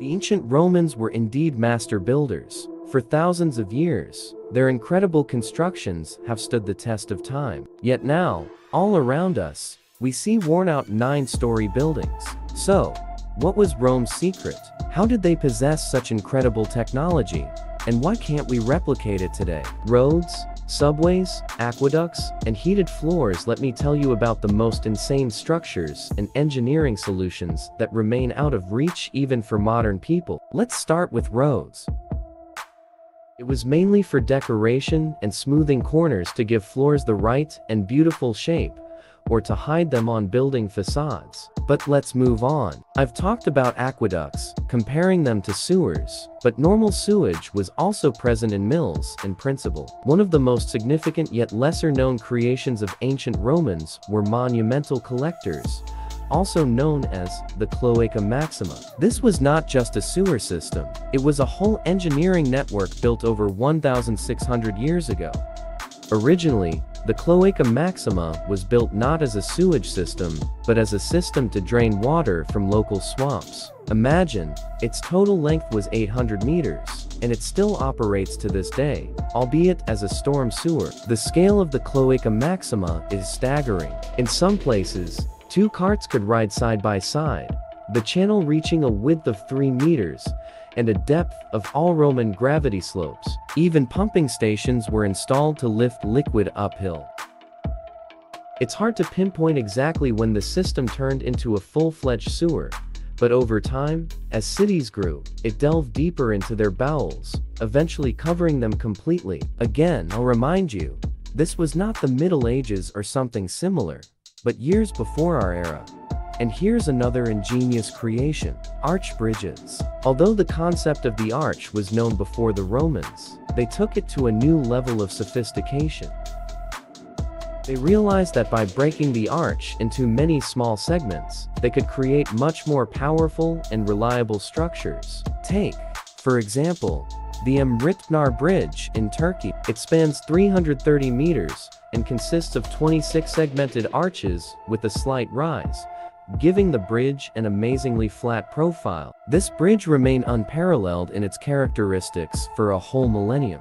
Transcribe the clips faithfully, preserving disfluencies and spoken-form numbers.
The ancient Romans were indeed master builders. For thousands of years, their incredible constructions have stood the test of time. Yet now, all around us, we see worn-out nine-story buildings. So, what was Rome's secret? How did they possess such incredible technology? And why can't we replicate it today? Roads, subways, aqueducts, and heated floors. Let me tell you about the most insane structures and engineering solutions that remain out of reach even for modern people. Let's start with roads. It was mainly for decoration and smoothing corners to give floors the right and beautiful shape, or to hide them on building facades. But let's move on. I've talked about aqueducts, comparing them to sewers, but normal sewage was also present in mills in principle. One of the most significant yet lesser-known creations of ancient Romans were monumental collectors, also known as the Cloaca Maxima. This was not just a sewer system, it was a whole engineering network built over one thousand six hundred years ago. Originally, the Cloaca Maxima was built not as a sewage system, but as a system to drain water from local swamps. Imagine, its total length was eight hundred meters, and it still operates to this day, albeit as a storm sewer. The scale of the Cloaca Maxima is staggering. In some places, two carts could ride side by side, the channel reaching a width of three meters and a depth of all-Roman gravity slopes. Even pumping stations were installed to lift liquid uphill. It's hard to pinpoint exactly when the system turned into a full-fledged sewer, but over time, as cities grew, it delved deeper into their bowels, eventually covering them completely. Again, I'll remind you, this was not the Middle Ages or something similar, but years before our era. And here's another ingenious creation, arch bridges. Although the concept of the arch was known before the Romans, they took it to a new level of sophistication. They realized that by breaking the arch into many small segments, they could create much more powerful and reliable structures. Take, for example, the Mrittnar Bridge in Turkey. It spans three hundred thirty meters and consists of twenty-six segmented arches with a slight rise, giving the bridge an amazingly flat profile. This bridge remained unparalleled in its characteristics for a whole millennium.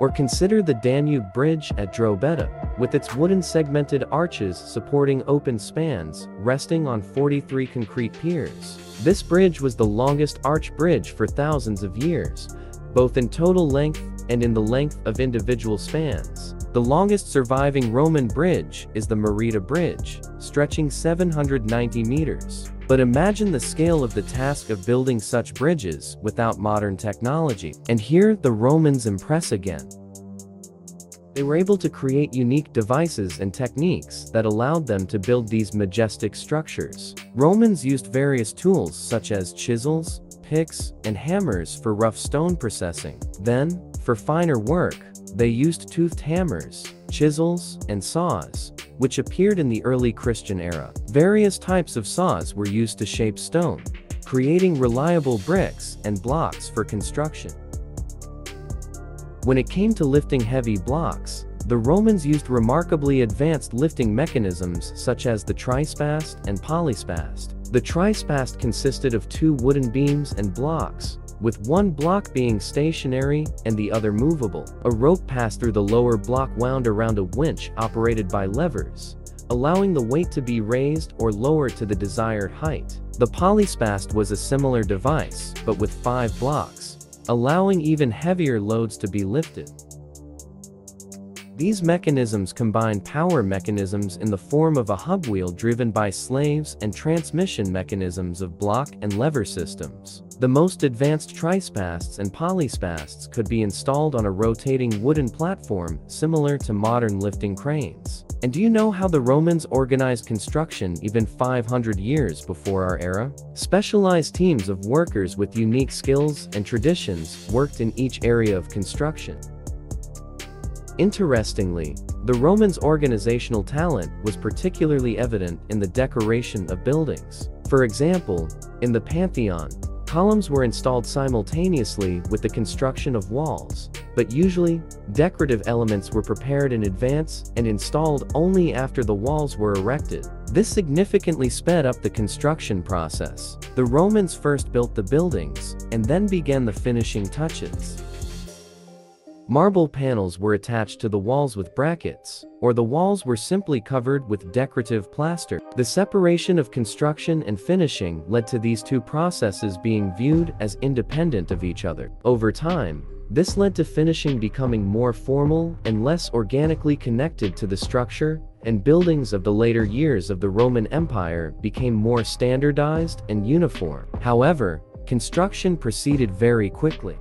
Or consider the Danube Bridge at Drobeta, with its wooden segmented arches supporting open spans, resting on forty-three concrete piers. This bridge was the longest arch bridge for thousands of years, both in total length and in the length of individual spans. The longest surviving Roman bridge is the Merida Bridge, stretching seven hundred ninety meters. But imagine the scale of the task of building such bridges without modern technology. And here the Romans impress again. They were able to create unique devices and techniques that allowed them to build these majestic structures. Romans used various tools such as chisels, picks, and hammers for rough stone processing. Then, for finer work, they used toothed hammers, chisels, and saws, which appeared in the early Christian era. Various types of saws were used to shape stone, creating reliable bricks and blocks for construction. When it came to lifting heavy blocks, the Romans used remarkably advanced lifting mechanisms such as the trispast and polyspast. The trispast consisted of two wooden beams and blocks, with one block being stationary and the other movable. A rope passed through the lower block wound around a winch operated by levers, allowing the weight to be raised or lowered to the desired height. The polyspast was a similar device, but with five blocks, allowing even heavier loads to be lifted. These mechanisms combine power mechanisms in the form of a hub wheel driven by slaves and transmission mechanisms of block and lever systems. The most advanced trispasts and polyspasts could be installed on a rotating wooden platform similar to modern lifting cranes. And do you know how the Romans organized construction even five hundred years before our era? Specialized teams of workers with unique skills and traditions worked in each area of construction. Interestingly, the Romans' organizational talent was particularly evident in the decoration of buildings. For example, in the Pantheon, columns were installed simultaneously with the construction of walls, but usually, decorative elements were prepared in advance and installed only after the walls were erected. This significantly sped up the construction process. The Romans first built the buildings, and then began the finishing touches. Marble panels were attached to the walls with brackets, or the walls were simply covered with decorative plaster. The separation of construction and finishing led to these two processes being viewed as independent of each other. Over time, this led to finishing becoming more formal and less organically connected to the structure, and buildings of the later years of the Roman Empire became more standardized and uniform. However, construction proceeded very quickly.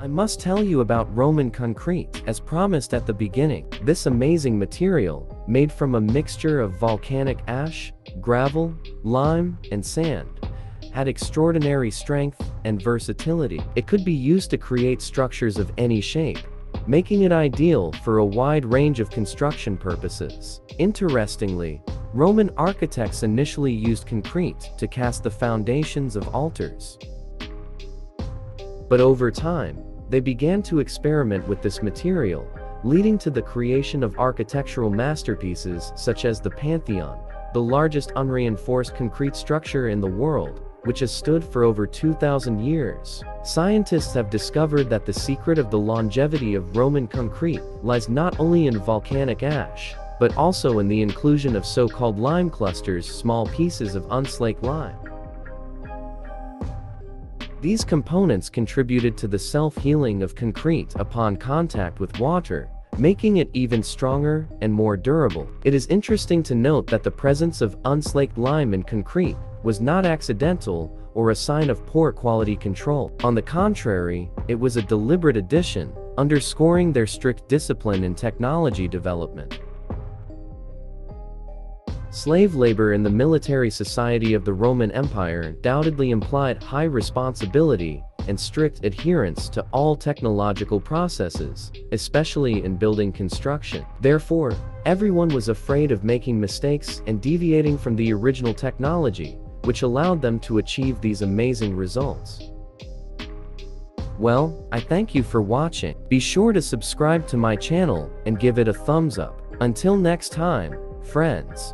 I must tell you about Roman concrete. As promised at the beginning, this amazing material, made from a mixture of volcanic ash, gravel, lime, and sand, had extraordinary strength and versatility. It could be used to create structures of any shape, making it ideal for a wide range of construction purposes. Interestingly, Roman architects initially used concrete to cast the foundations of altars. But over time, they began to experiment with this material, leading to the creation of architectural masterpieces such as the Pantheon, the largest unreinforced concrete structure in the world, which has stood for over two thousand years. Scientists have discovered that the secret of the longevity of Roman concrete lies not only in volcanic ash, but also in the inclusion of so-called lime clusters, small pieces of unslaked lime. These components contributed to the self-healing of concrete upon contact with water, making it even stronger and more durable. It is interesting to note that the presence of unslaked lime in concrete was not accidental or a sign of poor quality control. On the contrary, it was a deliberate addition, underscoring their strict discipline in technology development. Slave labor in the military society of the Roman Empire undoubtedly implied high responsibility and strict adherence to all technological processes, especially in building construction. Therefore, everyone was afraid of making mistakes and deviating from the original technology, which allowed them to achieve these amazing results. Well, I thank you for watching. Be sure to subscribe to my channel and give it a thumbs up. Until next time, friends.